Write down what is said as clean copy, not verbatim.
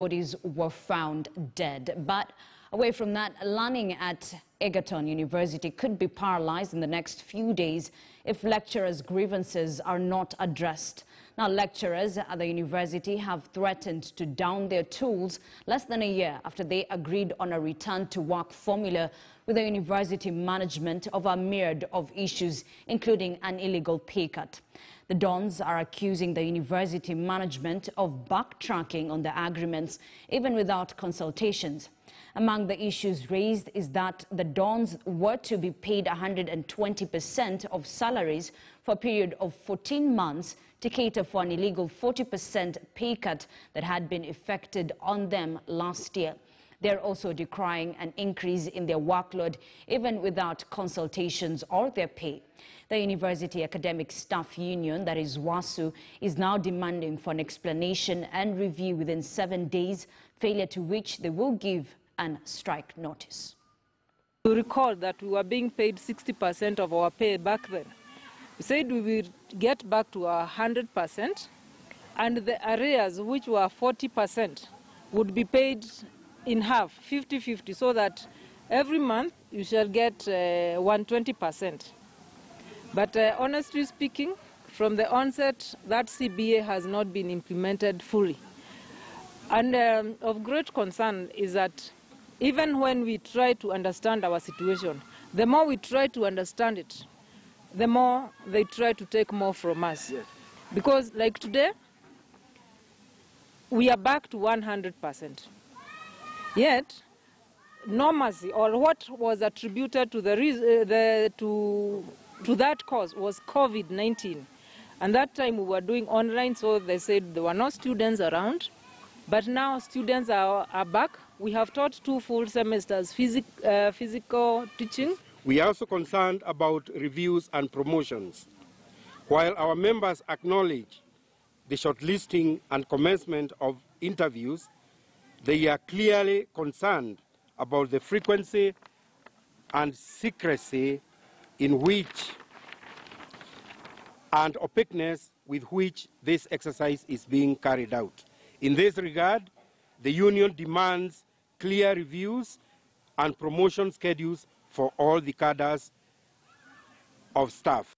Bodies were found dead. But away from that, learning at Egerton University could be paralyzed in the next few days if lecturers' grievances are not addressed. Now, lecturers at the university have threatened to down their tools less than a year after they agreed on a return-to-work formula with the university management over a myriad of issues, including an illegal pay cut. The dons are accusing the university management of backtracking on the agreements, even without consultations. Among the issues raised is that the dons were to be paid 120% of salaries for a period of 14 months to cater for an illegal 40% pay cut that had been effected on them last year. They're also decrying an increase in their workload, even without consultations or their pay. The University Academic Staff Union, that is WASU, is now demanding for an explanation and review within 7 days, failure to which they will give a strike notice. You recall that we were being paid 60% of our pay back then. We said we will get back to our 100%, and the arrears, which were 40%, would be paid in half, 50-50, so that every month you shall get 120%. But honestly speaking, from the onset, that CBA has not been implemented fully. And of great concern is that even when we try to understand our situation, the more we try to understand it, the more they try to take more from us. Yes. Because like today, we are back to 100%. Yet, normalcy, or what was attributed to that cause, was COVID-19. And that time we were doing online, so they said there were no students around. But now students are back. We have taught 2 full semesters physical teaching. We are also concerned about reviews and promotions. While our members acknowledge the shortlisting and commencement of interviews, they are clearly concerned about the frequency and secrecy in which and opaqueness with which this exercise is being carried out. In this regard, the union demands clear reviews and promotion schedules for all the cadres of staff.